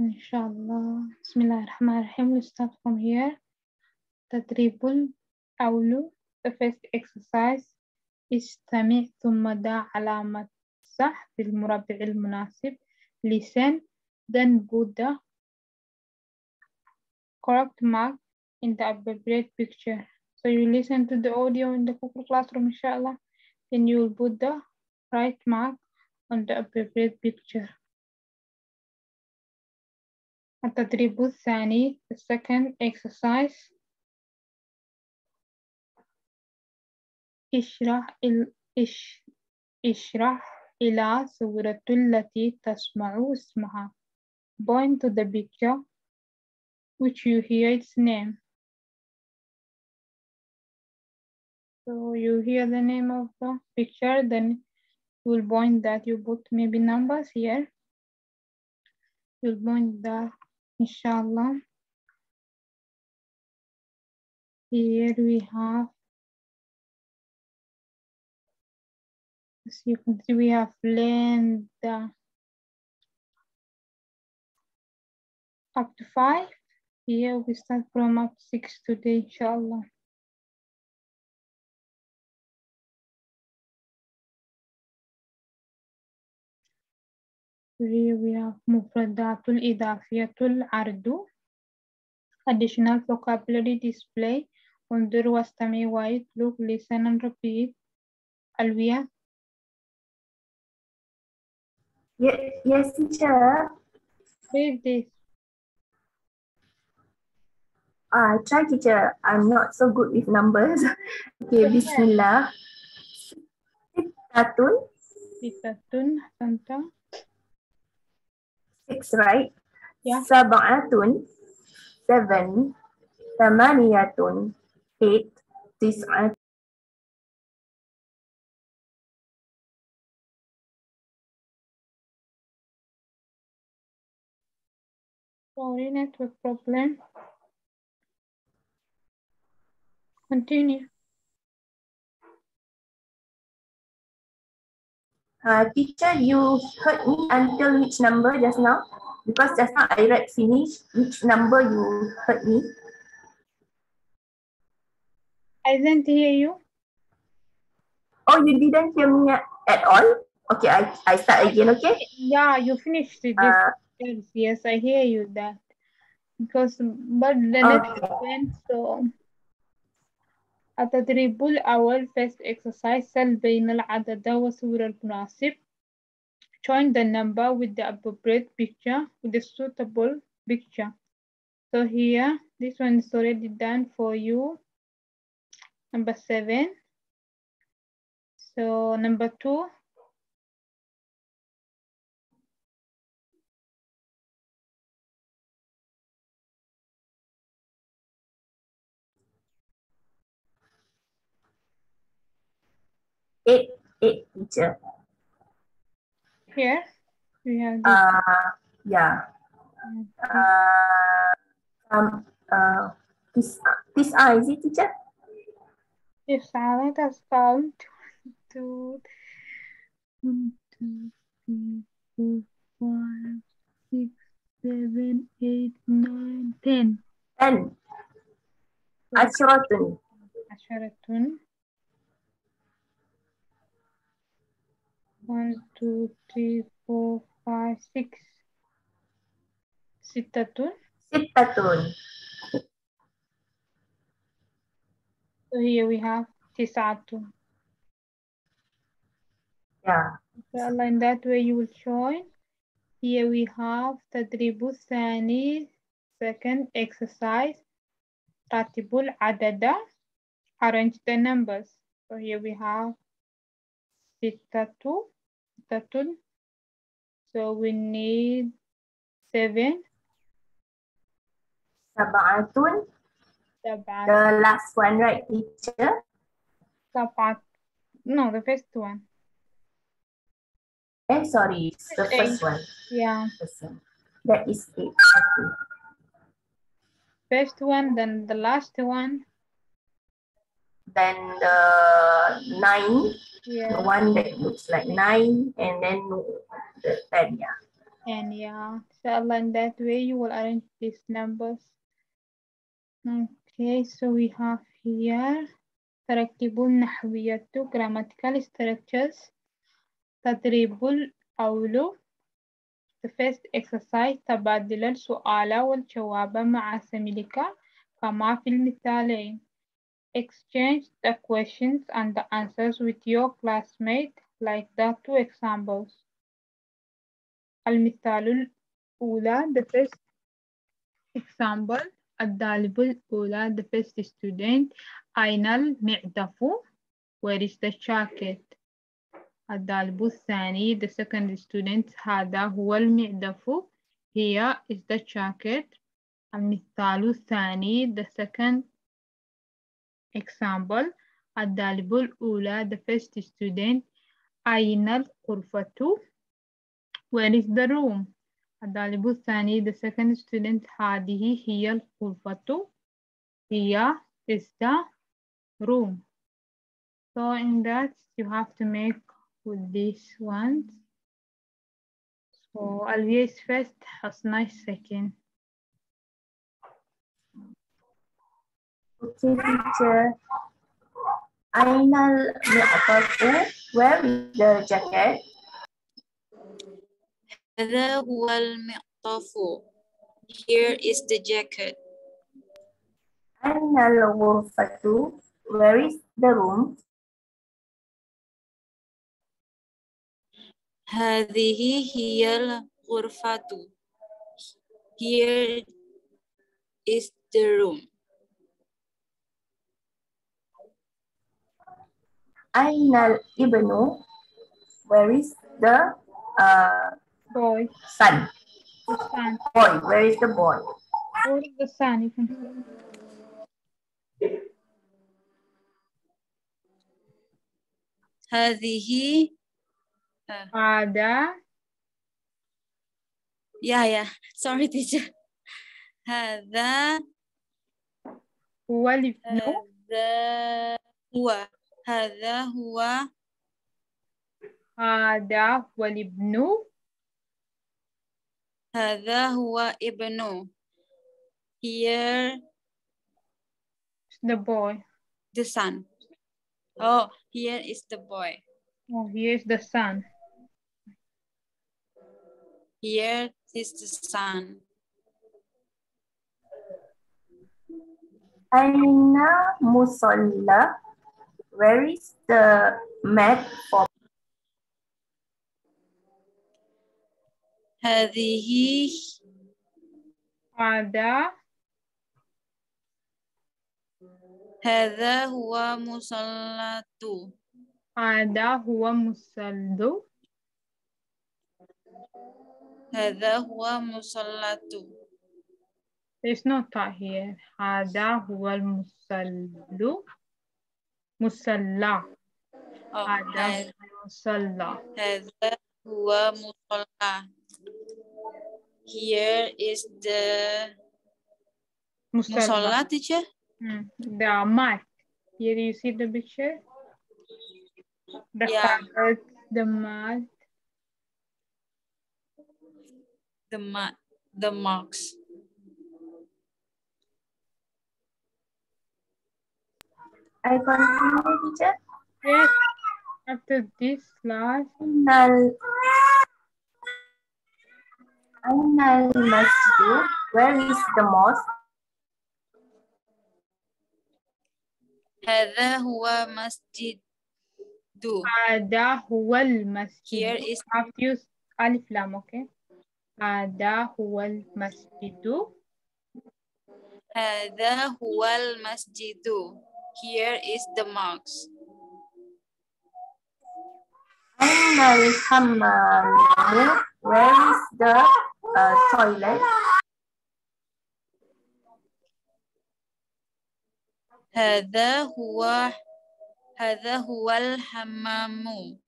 Inshallah. Bismillahirrahmanirrahim. We'll start from here. Tadribul awlu. The first exercise is Istami' thumma da' alamat sah bil murabi'il munasib. Listen, then put the correct mark in the appropriate picture. So you listen to the audio in the Google Classroom, inshallah. Then you will put the right mark on the appropriate picture. التدريب الثاني, the second exercise. اشرح إلى صورة التي تسمع اسمها. Point to the picture which you hear its name. So you hear the name of the picture, then you will point that, you put maybe numbers here. You'll point that, inshallah. Here we have, as you can see, we have length up to 5. Here we start from up 6 today, inshallah. Here we have Mufradatul Idafiyatul Ardu. Additional vocabulary display. Undur wastami wa'id. Look, listen, and repeat. Alvia. Yes, teacher. Read this. I try, teacher. I'm not so good with numbers. Okay, Bismillah. Sittatun. Santa. 6, right? Yeah. Sab'atun, 7, tamaniyatun, 8, tis'atun. Sorry, network problem. Continue. Teacher, you heard me until which number just now? Because just now I read finish. Which number you heard me? I didn't hear you. Oh, you didn't hear me at all? Okay, I start again, okay? Yeah, you finished this. Yes, I hear you that. Because, but then it went, so... التدريب الأول, first exercise, سل بين العدد وصور المناسب. Join the number with the appropriate picture, with the suitable picture. So here, this one is already done for you. Number 7. So number 2. Eight, teacher. Here we have this. This is it, teacher? Yes, I has found 1, 2, 3, 4, 5, 6, 7, 8, 9, 10. 10. Asharatun. 1, 2, 3, 4, 5, 6. Sittatun. So here we have tis'atun. Yeah. Inshallah, in that way you will join. Here we have Tadribu Thani, second exercise. Ratibul adada. Arrange the numbers. So here we have Sittatun. So we need 7. Sab'atun. The last one, right, teacher? No, the first one. Sorry, it's the first one. Yeah. That is 8. First one, then the last one. Then the 9. Yeah. The one that looks like 9, and then the 10, yeah. And yeah, inshallah, in that way you will arrange these numbers. Okay, so we have here تركيب نحوية, grammatical structures, تدريب الأول. The first exercise تبادل السؤال والجواب مع زميلك كما في المثالين. Exchange the questions and the answers with your classmate like the two examples. المثال الأولى, the first example. الطالب الأولى, the first student. أين المعطف? Where is the jacket? الطالب الثاني, the second student. هذا هو المعطف. Here is the jacket. المثال الثاني, the second example. الطالب الأولى, the first student. أين الغرفة? Where is the room? الطالب الثاني, the second student. هذه هي الغرفة. Here is the room. So in that you have to make with these ones. So always first, Hasna is second. Okay, teacher. أين المعطف? Where is the jacket? هذا هو المعطف. Here is the jacket. أين الغرفة? Where is the room? هذه هي الغرفة. Here is the room. أين الابن? Where is the boy? Son. The son. Boy. Where is the boy? Where is the son? You can see. هذه. Ada. Yeah. Sorry, teacher. هذا. What? هذا هو. هذا هو. هذا هو الابن. هذا هو ابن. Here. The boy. The son. Oh, here is the boy. Oh, here is the son. Here is the sun. Aina Musalla. Where is the mat for? Hadihi. Ada. Hada huwa musallatu. Ada huwa musallu. هذا هو مصلّة. There's no ta here. هذا هو المصلّة. مصلّة. هذا مصلّة. هذا هو مصلّة. Here is the مصلّة, teacher. The mat. Here you see the picture. The carpet, the mat. The marks. I continue, teacher? Yes. After this last. Ainal masjid. Where is the mosque? هذا هو مسجد. هذا هو المسجد. Here is obvious alif lam, okay? هذا هو المسجد. هذا هو المسجد. Here is the marks. أين الحمام? Where is the toilet? هذا هو الحمام.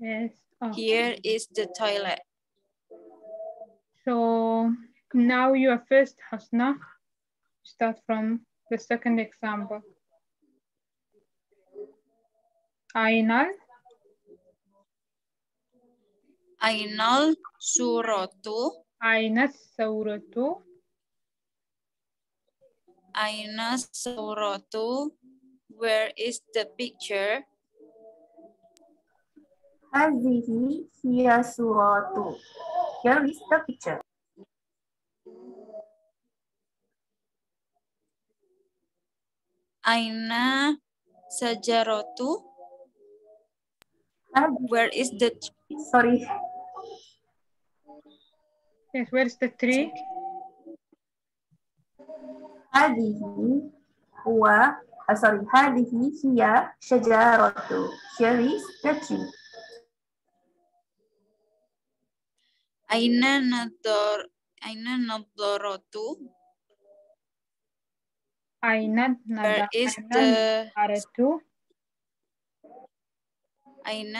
Yes. Okay. Here is the toilet. So now you are first, Hasna. Start from the second example. Ainal Ainal suratu. Ainas suratu. Ainas suratu. Where is the picture? Hazihi hiya suratu. Here is the picture. Aina sajaratu. Where is the tree? Sorry. Yes, where is the tree? Hadihi huwa, sorry, hadihi hiya shajaratu. Here is the tree. Aina nadaratu. Aina nadaratu. Aina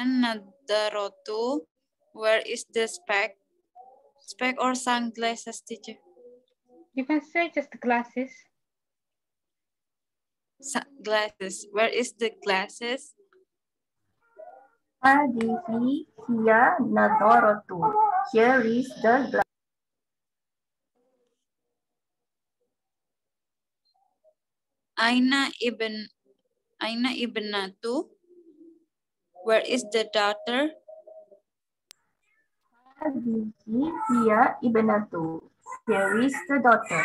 nadaratu. Where is the spec? Spec or sunglasses, teacher? You can say just glasses. Glasses. Where is the glasses? Hadihi hiya nadaratu. Here is the glass. Aina ibnatu. Where is the daughter? Hadihi hiya ibnatu. Here is the daughter.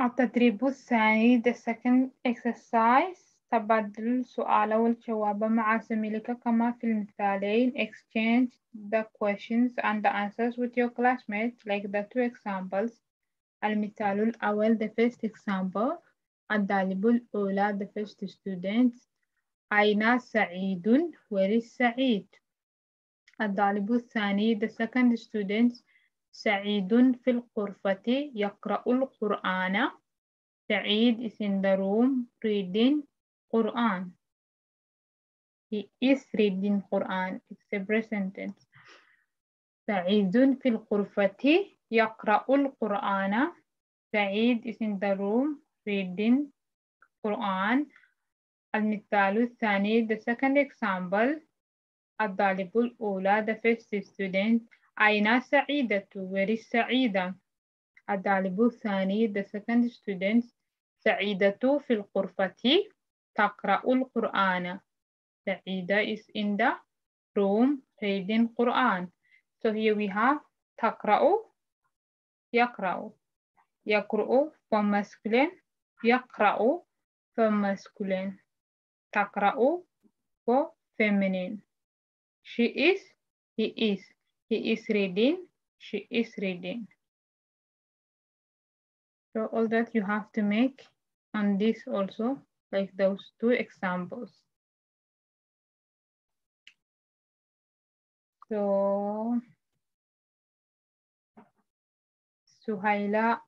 التدريب الثاني, the second exercise, تبادل السؤال والجواب مع زميلك كما في المثالين. Exchange the questions and the answers with your classmates like the two examples. المثال الأول, the first example. الطالب الأولى, the first students. أين سعيد? Where is سعيد? الطالب الثاني, the second students. سعيد في الغرفة يقرأ القرآن. سعيد is in the room reading Quran. He is reading Quran. It's a present sentence. سعيد في الغرفة يقرأ القرآن. سعيد is in the room reading Quran. المثال الثاني, the second example. الطالب الأولى, the first student. أين سعيدة? Where is سعيدة? الطالب الثاني, the second student. سعيدة في الغرفة تقرأ القرآن. سعيدة is in the room reading Quran. So here we have تقرأ, يقرأ. يقرأ for masculine, يقرأ for masculine. تقرأ for feminine. She is, he is. He is reading, she is reading. So all that you have to make on this also, like those two examples. So Suhaila,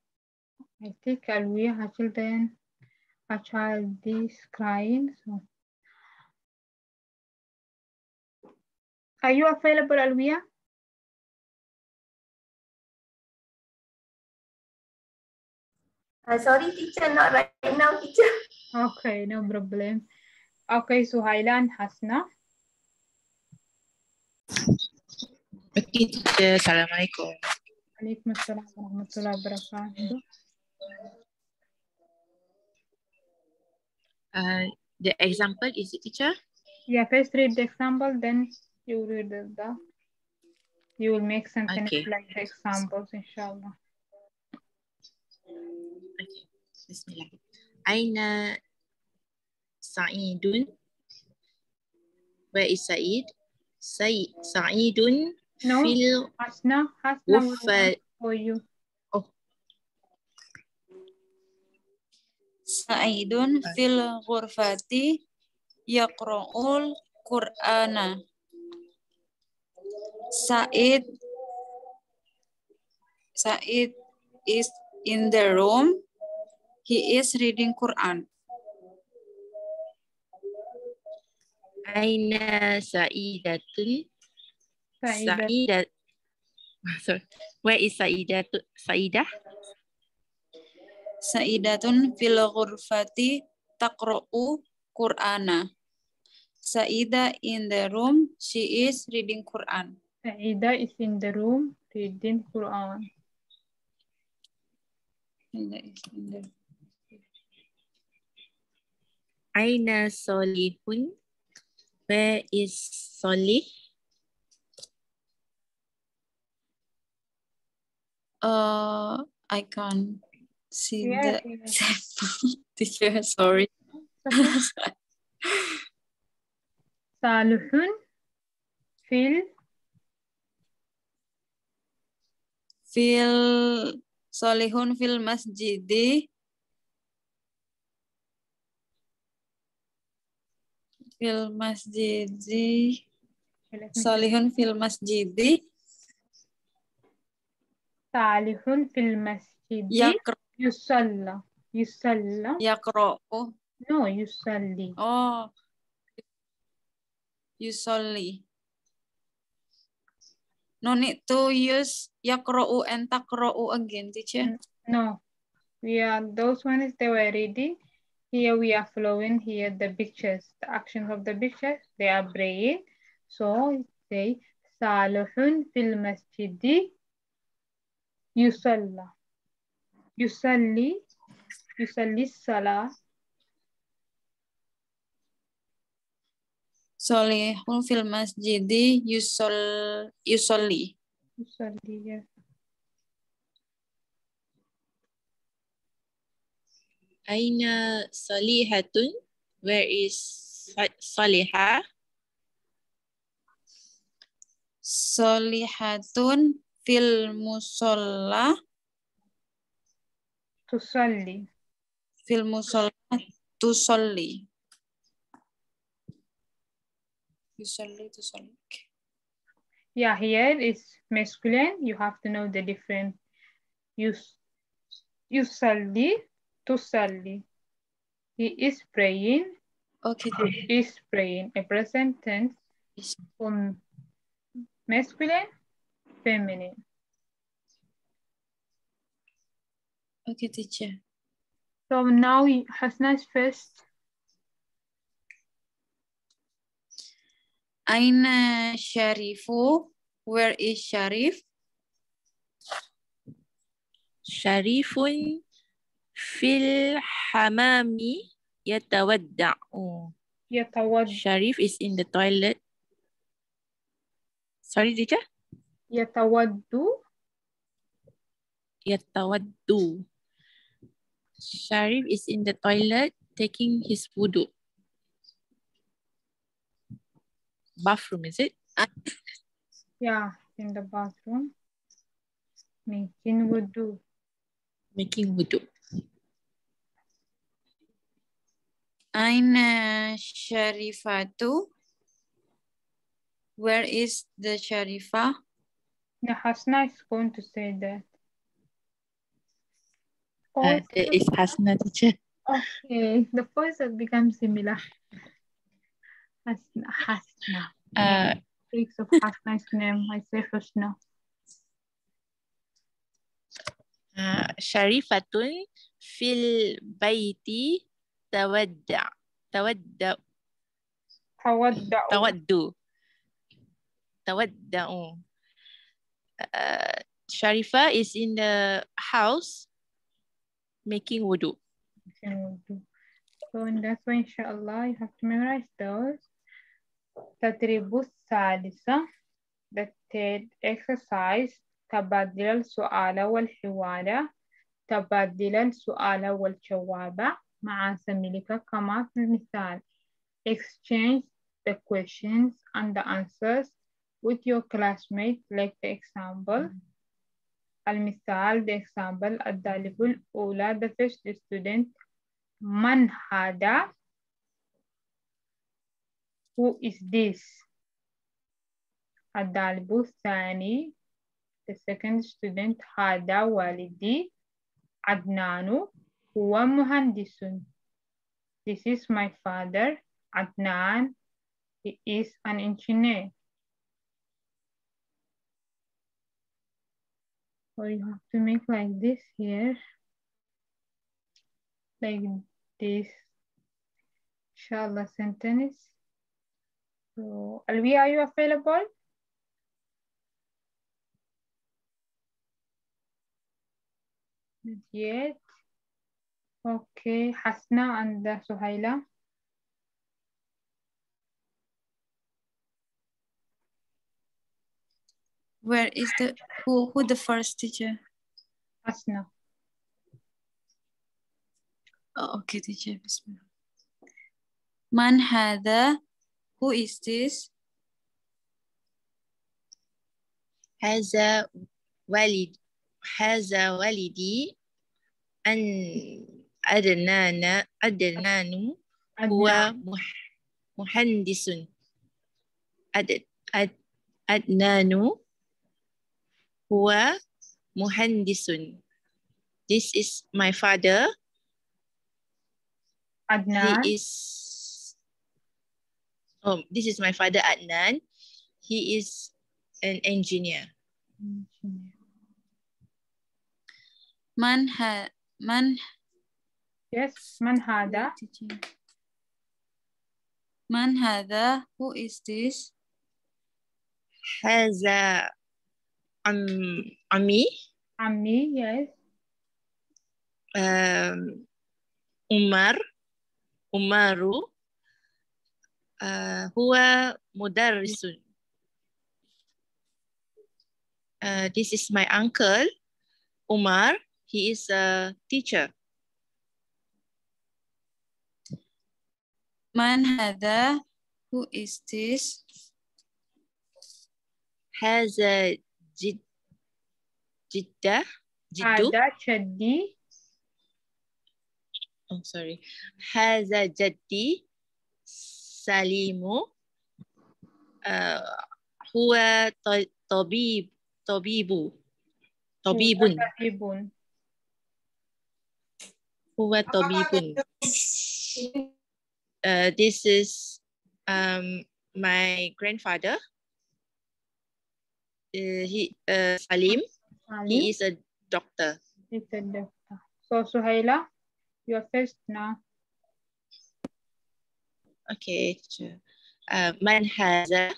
I think Alwiya, her children, her child is crying. So are you available, Alwiya? Sorry, teacher, not right now, teacher. Okay, no problem. Okay, Suhaila and Hasna. Okay, teacher. Assalamualaikum. Waalaikumsalam warahmatullahi wabarakatuh. The example is it, teacher? Yeah, first read the example, then you read the. You will make something okay. Like the examples, inshallah. Okay. Bismillah. Aina Sa'idun. Where is Sa'id? Sa'idun. No. Hasna for you. Oh. Sa'idun fil ghurfati yaqra'ul Qur'ana. Sa'id is in the room, he is reading Quran. Aina Sa'idatun. Sa'idat. Sorry. Where is Sa'idatun? Sa'idah? Sa'idatun fil ghurfati taqra'u Qur'ana. Saida in the room. She is reading Quran. Saida is in the room reading Quran. Aina Solihun. Where is Solih? I can't see the example. Teacher, sorry. Salihun fil Solihun fil masjidi Solihun fil masjidi Salihun fil masjidi Yusalla Yaqra'u No, Yusalli. Oh, Yusalli. No need to use Yaqra'u and Taqra'u again, teacher. No, we are those ones they were reading. Here we are following here the pictures, the actions of the pictures. They are praying. So say Salihun fil masjidi Yusalla. Yusalli salah. Solihun fil masjidi Yusalli. Yusalli, yeah. Aina Solihatun? Where is Soliha? Solihatun fil musalla. Tusalli. Fil musalla tusalli. Yusalli. Yeah, here is masculine. You have to know the different. Yusalli, tusalli. He is praying. Okay. He is praying. A present tense from masculine, feminine. Okay, teacher. So now Hasna's first. Aina Sharifu? Where is Sharif? Sharifun fil hamami yatawadda'u. Sharif is in the toilet. Sorry, teacher? Yatawaddu. Sharif is in the toilet taking his wudu. Bathroom, is it? Yeah, in the bathroom. Making wudu. Aina Sharifatu. Where is the Sharifa? The Hasna is going to say that. There is Hasna, teacher. Okay, the voice has become similar. Hasna. Freaks of Hasna's name, I say first now. Sharifatun fil bayti tawadda'u. Sharifa is in the house making wudu. So and that's why inshallah you have to memorize those. Tatribus Salisa, the third exercise, Tabadil Suala wal Hiwada, Tabadil Suala wal Chawaba, Maasamilika Kamat Misal. Exchange the questions and the answers with your classmates, like the example. Al Misal, the example, Ad Dalibul Ula, the first student. Man hada, who is this? Adalbu Thani, the second student. Hada walidi Adnanu, huwa muhandisun. This is my father, Adnan. He is an engineer. So you have to make like this here. Like this, inshallah, sentence. So, Alvi, are you available? Not yet. Okay, Hasna and Suhaila. Where is the who the first teacher? Hasna. Oh, okay, teacher. Bismillah. Man hada? Who is this? Haza walid. Haza walidi. An Adnana. Adnanu. Huwa muhandisun. Adnanu. Huwa muhandisun. This is my father. Adnan. He is. Oh, this is my father Adnan. He is an engineer. Man hada. Man hada. Who is this? Haza. Ami, yes. Umaru. Huwa mudarrisun. This is my uncle, Umar. He is a teacher. Man hada? Who is this? Haza. Jiddu. Oh, sorry. Haza jaddi Salimu. Huwa tabibun. Huwa tabibun. This is my grandfather. Salim, he is a doctor. He's a doctor. So, Suhaila, you are first now. Okay. Man haza?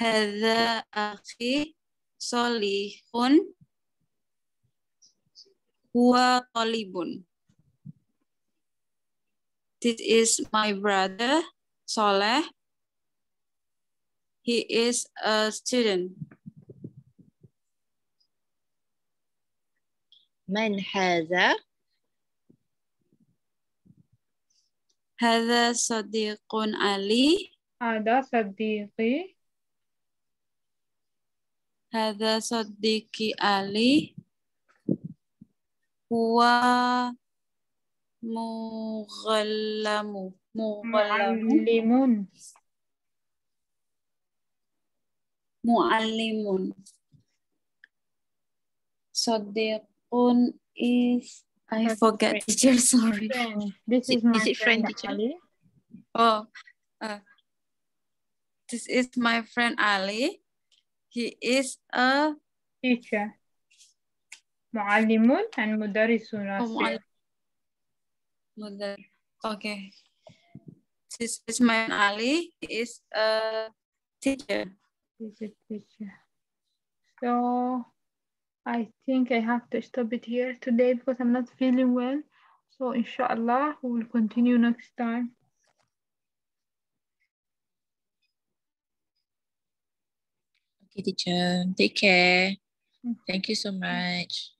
Haza akhi solihun huwa talibun. This is my brother Soleh. He is a student. Man haza? Haza sadiqun Ali. Haza sadiqi. Haza sadiqi Ali. Huwa mu'allimun. Mu'allimun. Sadiqun is, I forget, teacher, sorry. This is my friend, teacher. Ali. Oh, this is my friend Ali. He is a teacher. Mu'allimun and mudarrisun. Okay. This is my friend Ali. He is a teacher. So I think I have to stop it here today because I'm not feeling well. So inshallah, we will continue next time. Okay, teacher. Take care. Thank you so much.